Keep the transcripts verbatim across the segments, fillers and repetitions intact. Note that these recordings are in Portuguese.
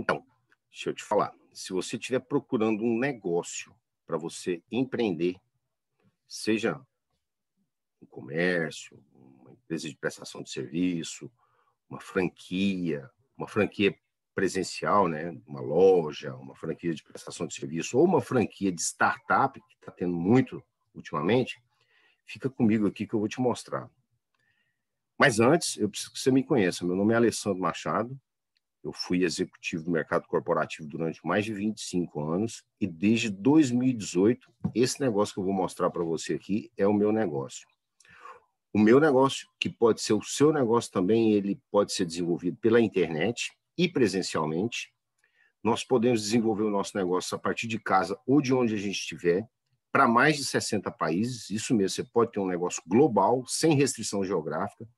Então, deixa eu te falar, se você estiver procurando um negócio para você empreender, seja um comércio, uma empresa de prestação de serviço, uma franquia, uma franquia presencial, né? Uma loja, uma franquia de prestação de serviço ou uma franquia de startup, que está tendo muito ultimamente, fica comigo aqui que eu vou te mostrar. Mas antes, eu preciso que você me conheça. Meu nome é Alessandro Machado, eu fui executivo do mercado corporativo durante mais de vinte e cinco anos e desde dois mil e dezoito, esse negócio que eu vou mostrar para você aqui é o meu negócio. O meu negócio, que pode ser o seu negócio também, ele pode ser desenvolvido pela internet e presencialmente. Nós podemos desenvolver o nosso negócio a partir de casa ou de onde a gente estiver, para mais de sessenta países, isso mesmo, você pode ter um negócio global, sem restrição geográfica.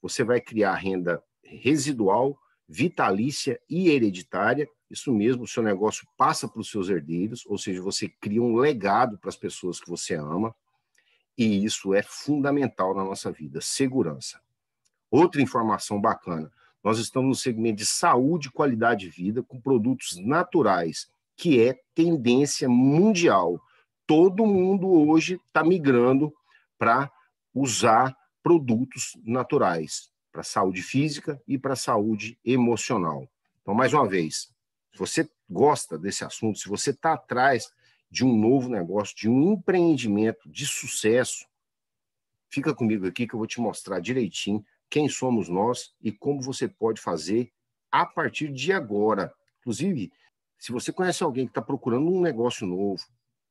Você vai criar renda residual, vitalícia e hereditária, isso mesmo, o seu negócio passa para os seus herdeiros, ou seja, você cria um legado para as pessoas que você ama, e isso é fundamental na nossa vida, segurança. Outra informação bacana, nós estamos no segmento de saúde e qualidade de vida com produtos naturais, que é tendência mundial. Todo mundo hoje está migrando para usar produtos naturais, para saúde física e para saúde emocional. Então, mais uma vez, se você gosta desse assunto, se você está atrás de um novo negócio, de um empreendimento de sucesso, fica comigo aqui que eu vou te mostrar direitinho quem somos nós e como você pode fazer a partir de agora. Inclusive, se você conhece alguém que está procurando um negócio novo,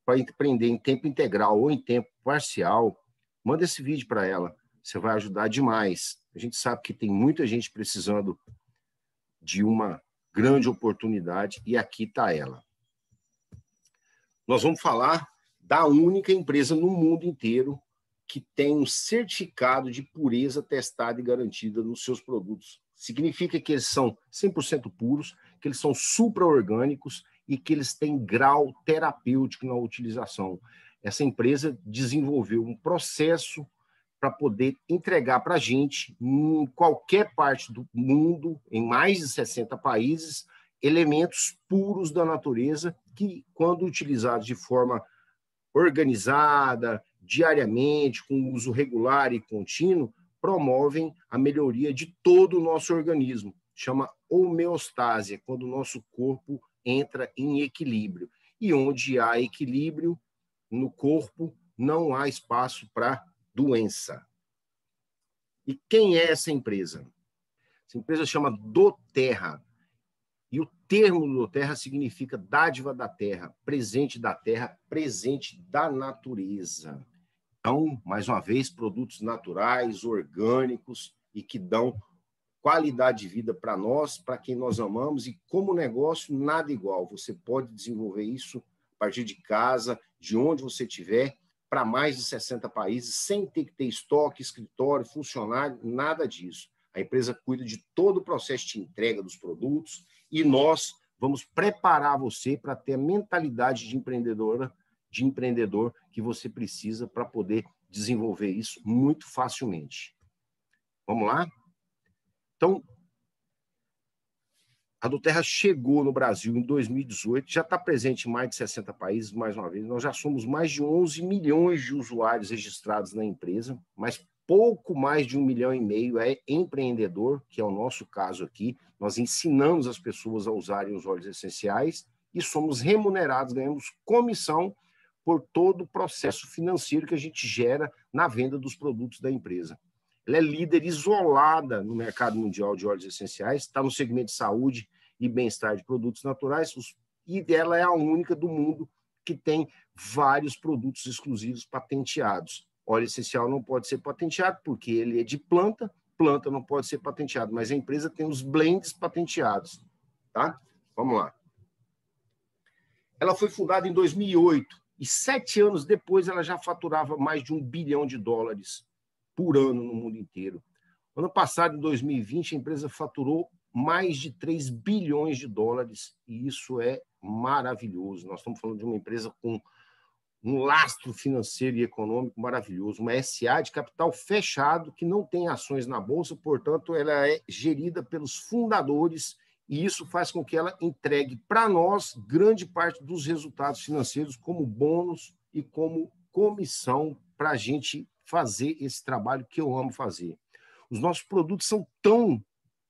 para empreender em tempo integral ou em tempo parcial, manda esse vídeo para ela, você vai ajudar demais. A gente sabe que tem muita gente precisando de uma grande oportunidade e aqui está ela. Nós vamos falar da única empresa no mundo inteiro que tem um certificado de pureza testada e garantida nos seus produtos. Significa que eles são cem por cento puros, que eles são supraorgânicos e que eles têm grau terapêutico na utilização. Essa empresa desenvolveu um processo para poder entregar para a gente, em qualquer parte do mundo, em mais de sessenta países, elementos puros da natureza que, quando utilizados de forma organizada, diariamente, com uso regular e contínuo, promovem a melhoria de todo o nosso organismo. Chama homeostase, quando o nosso corpo entra em equilíbrio. E onde há equilíbrio no corpo, não há espaço para doença. E quem é essa empresa? Essa empresa chama doTERRA. E o termo doTERRA significa dádiva da terra, presente da terra, presente da natureza. Então, mais uma vez, produtos naturais, orgânicos e que dão qualidade de vida para nós, para quem nós amamos, e como negócio, nada igual. Você pode desenvolver isso a partir de casa, de onde você estiver, para mais de sessenta países, sem ter que ter estoque, escritório, funcionário, nada disso. A empresa cuida de todo o processo de entrega dos produtos e nós vamos preparar você para ter a mentalidade de empreendedora, de empreendedor que você precisa para poder desenvolver isso muito facilmente. Vamos lá? Então, a doTERRA chegou no Brasil em dois mil e dezoito, já está presente em mais de sessenta países, mais uma vez, nós já somos mais de onze milhões de usuários registrados na empresa, mas pouco mais de um milhão e meio é empreendedor, que é o nosso caso aqui. Nós ensinamos as pessoas a usarem os óleos essenciais e somos remunerados, ganhamos comissão por todo o processo financeiro que a gente gera na venda dos produtos da empresa. Ela é líder isolada no mercado mundial de óleos essenciais, está no segmento de saúde e bem-estar de produtos naturais, e ela é a única do mundo que tem vários produtos exclusivos patenteados. Óleo essencial não pode ser patenteado porque ele é de planta, planta não pode ser patenteado, mas a empresa tem os blends patenteados, tá? Vamos lá. Ela foi fundada em dois mil e oito e sete anos depois ela já faturava mais de um bilhão de dólares por ano no mundo inteiro. Ano passado, em dois mil e vinte, a empresa faturou mais de três bilhões de dólares, e isso é maravilhoso. Nós estamos falando de uma empresa com um lastro financeiro e econômico maravilhoso, uma S A de capital fechado, que não tem ações na Bolsa, portanto, ela é gerida pelos fundadores e isso faz com que ela entregue para nós grande parte dos resultados financeiros como bônus e como comissão para a gente fazer esse trabalho que eu amo fazer. Os nossos produtos são tão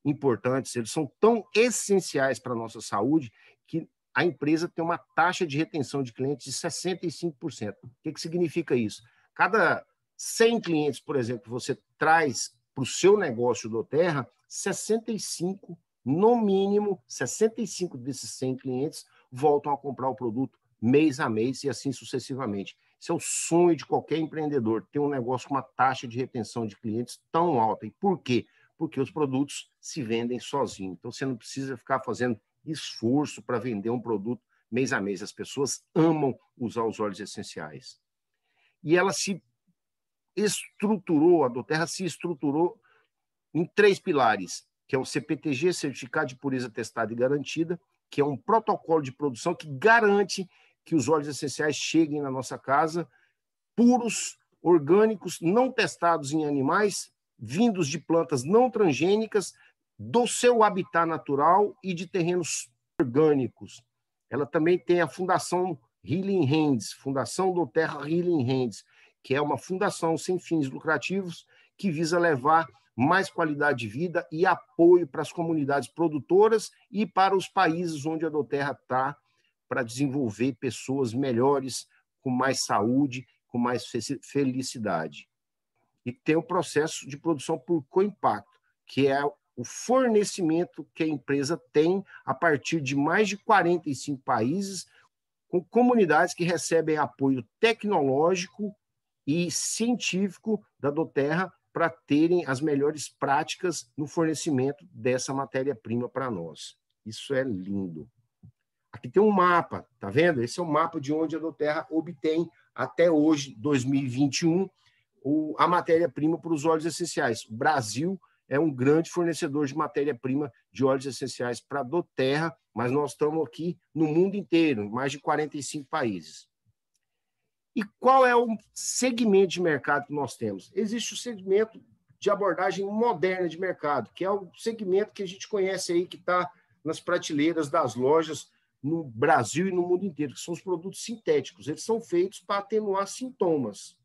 importantes, eles são tão essenciais para a nossa saúde, que a empresa tem uma taxa de retenção de clientes de sessenta e cinco por cento. O que, que significa isso? Cada cem clientes, por exemplo, que você traz para o seu negócio doTERRA, sessenta e cinco, no mínimo, sessenta e cinco desses cem clientes voltam a comprar o produto mês a mês e assim sucessivamente. Esse é o sonho de qualquer empreendedor, ter um negócio com uma taxa de retenção de clientes tão alta. E por quê? Porque os produtos se vendem sozinhos. Então, você não precisa ficar fazendo esforço para vender um produto mês a mês. As pessoas amam usar os óleos essenciais. E ela se estruturou, a doTERRA se estruturou em três pilares, que é o C P T G, Certificado de Pureza Testada e Garantida, que é um protocolo de produção que garante que os óleos essenciais cheguem na nossa casa puros, orgânicos, não testados em animais, vindos de plantas não transgênicas, do seu habitat natural e de terrenos orgânicos. Ela também tem a Fundação Healing Hands, Fundação doTERRA Healing Hands, que é uma fundação sem fins lucrativos que visa levar mais qualidade de vida e apoio para as comunidades produtoras e para os países onde a doTERRA está, para desenvolver pessoas melhores, com mais saúde, com mais felicidade. E tem o processo de produção por coimpacto, que é o fornecimento que a empresa tem a partir de mais de quarenta e cinco países, com comunidades que recebem apoio tecnológico e científico da doTERRA para terem as melhores práticas no fornecimento dessa matéria-prima para nós. Isso é lindo. Aqui tem um mapa, tá vendo? Esse é o mapa de onde a doTERRA obtém, até hoje, dois mil e vinte e um, o, a matéria-prima para os óleos essenciais. O Brasil é um grande fornecedor de matéria-prima de óleos essenciais para a doTERRA, mas nós estamos aqui no mundo inteiro, em mais de quarenta e cinco países. E qual é o segmento de mercado que nós temos? Existe o segmento de abordagem moderna de mercado, que é o segmento que a gente conhece aí, que está nas prateleiras das lojas no Brasil e no mundo inteiro, que são os produtos sintéticos. Eles são feitos para atenuar sintomas.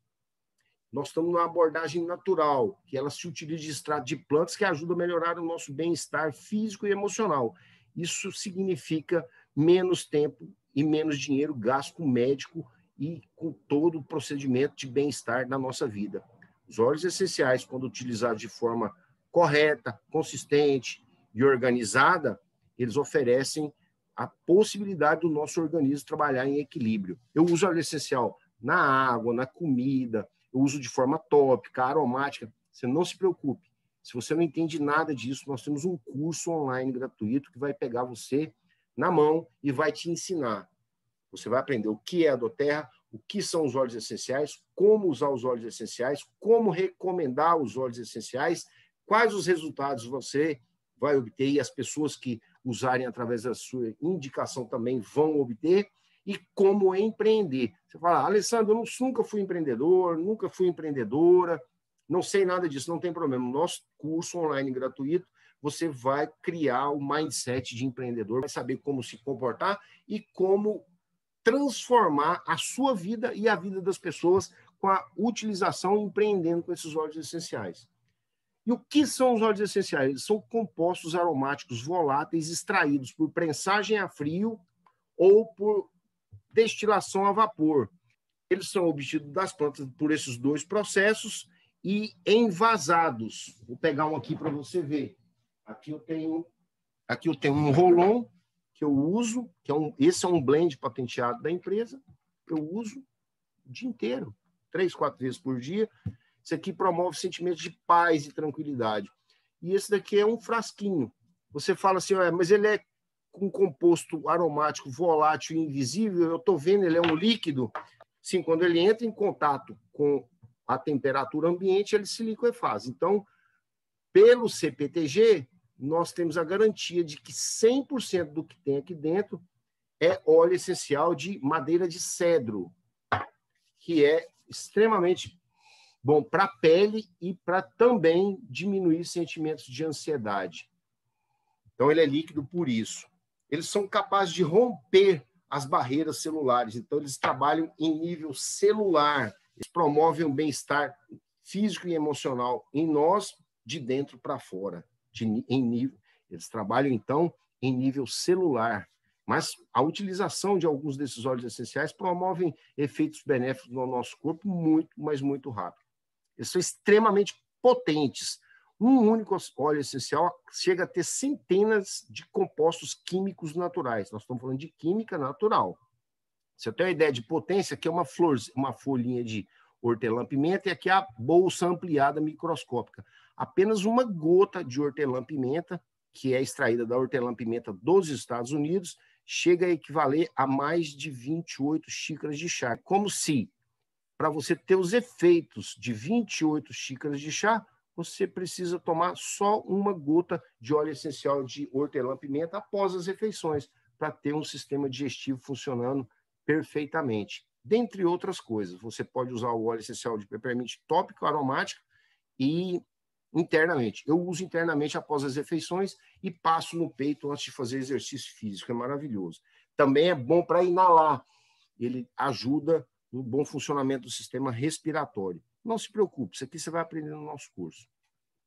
Nós estamos na abordagem natural, que ela se utiliza de extrato de plantas que ajuda a melhorar o nosso bem-estar físico e emocional. Isso significa menos tempo e menos dinheiro gasto com médico e com todo o procedimento de bem-estar na nossa vida. Os óleos essenciais, quando utilizados de forma correta, consistente e organizada, eles oferecem a possibilidade do nosso organismo trabalhar em equilíbrio. Eu uso óleo essencial na água, na comida, eu uso de forma tópica, aromática. Você não se preocupe. Se você não entende nada disso, nós temos um curso online gratuito que vai pegar você na mão e vai te ensinar. Você vai aprender o que é a doTERRA, o que são os óleos essenciais, como usar os óleos essenciais, como recomendar os óleos essenciais, quais os resultados você vai obter e as pessoas que usarem através da sua indicação também vão obter, e como empreender. Você fala, Alessandro, eu nunca fui empreendedor, nunca fui empreendedora, não sei nada disso, não tem problema. No nosso curso online gratuito, você vai criar o mindset de empreendedor, vai saber como se comportar e como transformar a sua vida e a vida das pessoas com a utilização e empreendendo com esses óleos essenciais. E o que são os óleos essenciais? Eles são compostos aromáticos voláteis extraídos por prensagem a frio ou por destilação a vapor. Eles são obtidos das plantas por esses dois processos e envasados. Vou pegar um aqui para você ver. Aqui eu tenho, aqui eu tenho um rolon que eu uso, que é um, esse é um blend patenteado da empresa, eu uso o dia inteiro, três, quatro vezes por dia. Isso aqui promove sentimentos de paz e tranquilidade. E esse daqui é um frasquinho. Você fala assim, ah, mas ele é um composto aromático volátil e invisível, eu estou vendo, ele é um líquido. Sim, quando ele entra em contato com a temperatura ambiente, ele se liquefaz. Então, pelo C P T G, nós temos a garantia de que cem por cento do que tem aqui dentro é óleo essencial de madeira de cedro, que é extremamente bom para a pele e para também diminuir sentimentos de ansiedade. Então, ele é líquido por isso. Eles são capazes de romper as barreiras celulares. Então, eles trabalham em nível celular. Eles promovem o bem-estar físico e emocional em nós, de dentro para fora. De, em nível, eles trabalham, então, em nível celular. Mas a utilização de alguns desses óleos essenciais promovem efeitos benéficos no nosso corpo muito, mas muito rápido. Eles são extremamente potentes. Um único óleo essencial chega a ter centenas de compostos químicos naturais. Nós estamos falando de química natural. Você tem uma ideia de potência, aqui é uma, flor, uma folhinha de hortelã-pimenta e aqui é a bolsa ampliada microscópica. Apenas uma gota de hortelã-pimenta, que é extraída da hortelã-pimenta dos Estados Unidos, chega a equivaler a mais de vinte e oito xícaras de chá. Como se, para você ter os efeitos de vinte e oito xícaras de chá, você precisa tomar só uma gota de óleo essencial de hortelã-pimenta após as refeições, para ter um sistema digestivo funcionando perfeitamente. Dentre outras coisas, você pode usar o óleo essencial de peppermint tópico, aromático e internamente. Eu uso internamente após as refeições e passo no peito antes de fazer exercício físico, é maravilhoso. Também é bom para inalar, ele ajuda no bom funcionamento do sistema respiratório. Não se preocupe, isso aqui você vai aprender no nosso curso.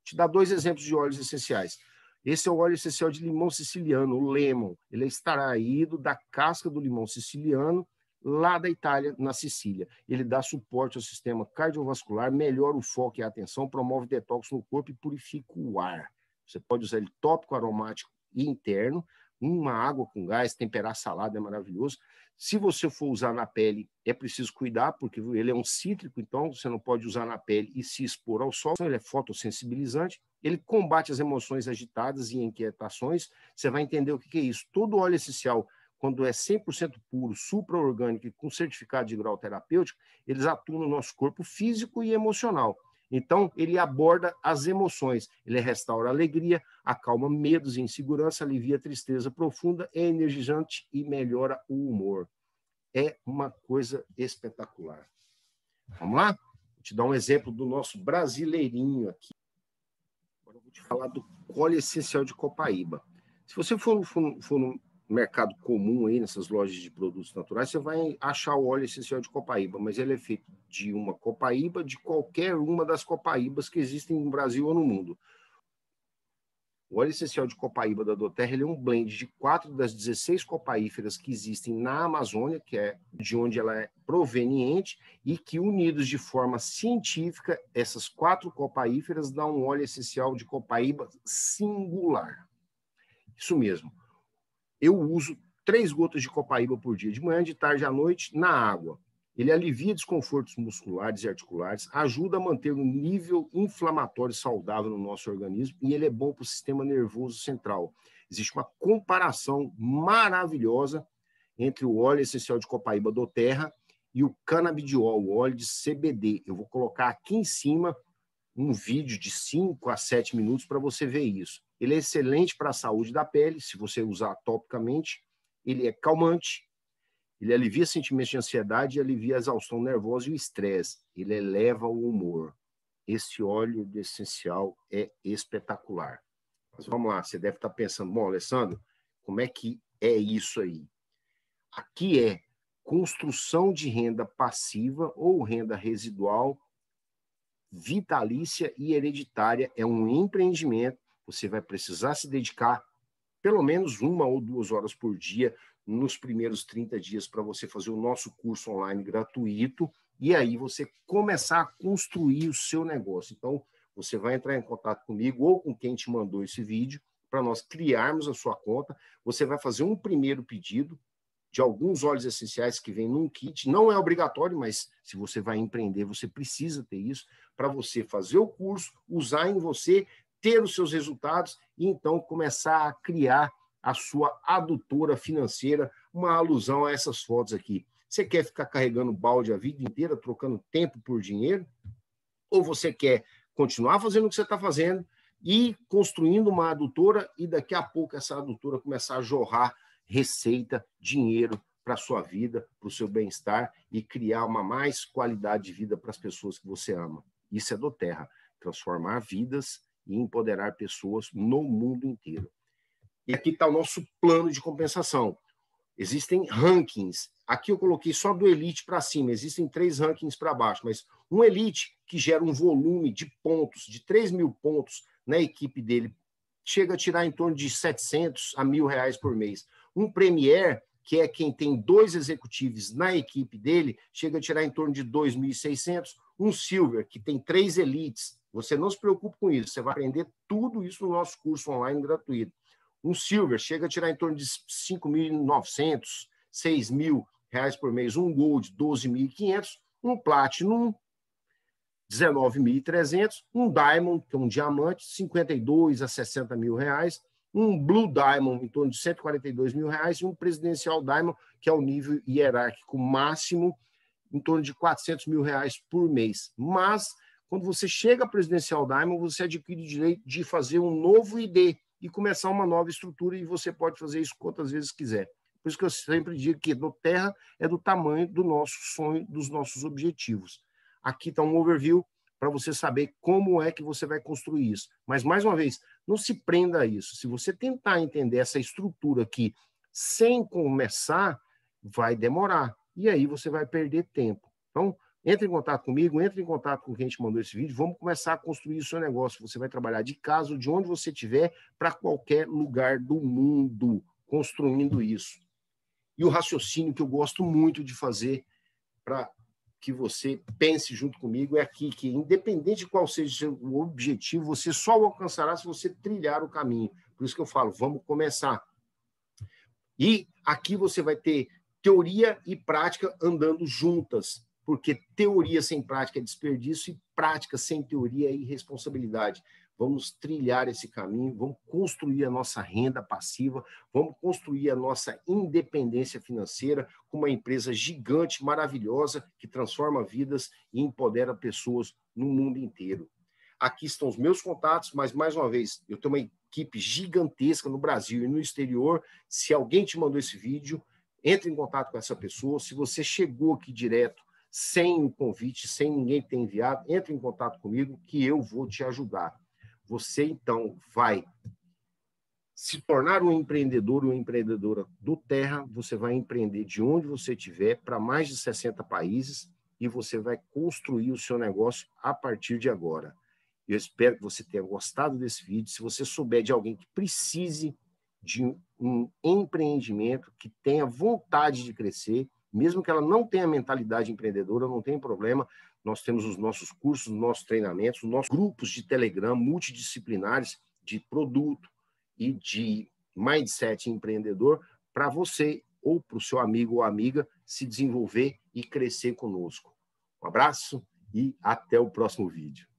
Te dar dois exemplos de óleos essenciais. Esse é o óleo essencial de limão siciliano, o lemon. Ele é extraído da casca do limão siciliano, lá da Itália, na Sicília. Ele dá suporte ao sistema cardiovascular, melhora o foco e a atenção, promove detox no corpo e purifica o ar. Você pode usar ele tópico, aromático e interno. Uma água com gás, temperar salada é maravilhoso. Se você for usar na pele, é preciso cuidar, porque ele é um cítrico, então você não pode usar na pele e se expor ao sol. Ele é fotossensibilizante, ele combate as emoções agitadas e inquietações. Você vai entender o que é isso. Todo óleo essencial, quando é cem por cento puro, supraorgânico e com certificado de grau terapêutico, eles atuam no nosso corpo físico e emocional. Então, ele aborda as emoções, ele restaura a alegria, acalma medos e insegurança, alivia a tristeza profunda, é energizante e melhora o humor. É uma coisa espetacular. Vamos lá? Vou te dar um exemplo do nosso brasileirinho aqui. Agora eu vou te falar do óleo essencial de Copaíba. Se você for, for, for no mercado comum, aí nessas lojas de produtos naturais, você vai achar o óleo essencial de Copaíba, mas ele é feito de uma copaíba, de qualquer uma das copaíbas que existem no Brasil ou no mundo. O óleo essencial de Copaíba da doTERRA, ele é um blend de quatro das dezesseis copaíferas que existem na Amazônia, que é de onde ela é proveniente, e que, unidos de forma científica, essas quatro copaíferas dão um óleo essencial de Copaíba singular. Isso mesmo. Eu uso três gotas de copaíba por dia, de manhã, de tarde, à noite, na água. Ele alivia desconfortos musculares e articulares, ajuda a manter um nível inflamatório saudável no nosso organismo e ele é bom para o sistema nervoso central. Existe uma comparação maravilhosa entre o óleo essencial de copaíba doTERRA e o cannabidiol, o óleo de C B D. Eu vou colocar aqui em cima um vídeo de cinco a sete minutos para você ver isso. Ele é excelente para a saúde da pele, se você usar topicamente. Ele é calmante, ele alivia sentimentos de ansiedade, alivia a exaustão nervosa e o estresse. Ele eleva o humor. Esse óleo essencial é espetacular. Mas vamos lá, você deve estar pensando, bom, Alessandro, como é que é isso aí? Aqui é construção de renda passiva ou renda residual, vitalícia e hereditária. É um empreendimento. Você vai precisar se dedicar pelo menos uma ou duas horas por dia nos primeiros trinta dias para você fazer o nosso curso online gratuito e aí você começar a construir o seu negócio. Então, você vai entrar em contato comigo ou com quem te mandou esse vídeo para nós criarmos a sua conta. Você vai fazer um primeiro pedido de alguns óleos essenciais que vem num kit. Não é obrigatório, mas se você vai empreender, você precisa ter isso para você fazer o curso, usar em você, ter os seus resultados e, então, começar a criar a sua adutora financeira, uma alusão a essas fotos aqui. Você quer ficar carregando balde a vida inteira, trocando tempo por dinheiro? Ou você quer continuar fazendo o que você está fazendo e construindo uma adutora e, daqui a pouco, essa adutora começar a jorrar receita, dinheiro para a sua vida, para o seu bem-estar e criar uma mais qualidade de vida para as pessoas que você ama? Isso é doTERRA, transformar vidas e empoderar pessoas no mundo inteiro. E aqui está o nosso plano de compensação. Existem rankings. Aqui eu coloquei só do Elite para cima. Existem três rankings para baixo, mas um Elite que gera um volume de pontos, de três mil pontos na equipe dele, chega a tirar em torno de setecentos a mil reais por mês. Um Premier, que é quem tem dois executivos na equipe dele, chega a tirar em torno de dois mil e seiscentos. Um Silver, que tem três Elites. Você não se preocupe com isso. Você vai aprender tudo isso no nosso curso online gratuito. Um Silver chega a tirar em torno de cinco mil e novecentos, seis mil reais por mês. Um Gold, doze mil e quinhentos. Um Platinum, dezenove mil e trezentos. Um Diamond, que é um diamante, cinquenta e dois a sessenta mil reais. Um Blue Diamond, em torno de cento e quarenta e dois mil reais. E um Presidencial Diamond, que é o nível hierárquico máximo, em torno de quatrocentos mil reais por mês. Mas, quando você chega a Presidencial Diamond, você adquire o direito de fazer um novo I D e começar uma nova estrutura, e você pode fazer isso quantas vezes quiser. Por isso que eu sempre digo que doTERRA é do tamanho do nosso sonho, dos nossos objetivos. Aqui está um overview para você saber como é que você vai construir isso. Mas, mais uma vez, não se prenda a isso. Se você tentar entender essa estrutura aqui sem começar, vai demorar. E aí você vai perder tempo. Então, entre em contato comigo, entre em contato com quem te mandou esse vídeo, vamos começar a construir o seu negócio. Você vai trabalhar de casa, de onde você estiver, para qualquer lugar do mundo, construindo isso. E o raciocínio que eu gosto muito de fazer para que você pense junto comigo é aqui, que independente de qual seja o objetivo, você só o alcançará se você trilhar o caminho. Por isso que eu falo, vamos começar. E aqui você vai ter teoria e prática andando juntas, porque teoria sem prática é desperdício e prática sem teoria é irresponsabilidade. Vamos trilhar esse caminho, vamos construir a nossa renda passiva, vamos construir a nossa independência financeira com uma empresa gigante, maravilhosa, que transforma vidas e empodera pessoas no mundo inteiro. Aqui estão os meus contatos, mas, mais uma vez, eu tenho uma equipe gigantesca no Brasil e no exterior. Se alguém te mandou esse vídeo, entre em contato com essa pessoa. Se você chegou aqui direto, sem o convite, sem ninguém ter enviado, entre em contato comigo que eu vou te ajudar. Você, então, vai se tornar um empreendedor ou empreendedora doTERRA, você vai empreender de onde você estiver, para mais de sessenta países, e você vai construir o seu negócio a partir de agora. Eu espero que você tenha gostado desse vídeo. Se você souber de alguém que precise de um empreendimento, que tenha vontade de crescer, mesmo que ela não tenha mentalidade empreendedora, não tem problema, nós temos os nossos cursos, os nossos treinamentos, os nossos grupos de Telegram multidisciplinares de produto e de mindset empreendedor para você ou para o seu amigo ou amiga se desenvolver e crescer conosco. Um abraço e até o próximo vídeo.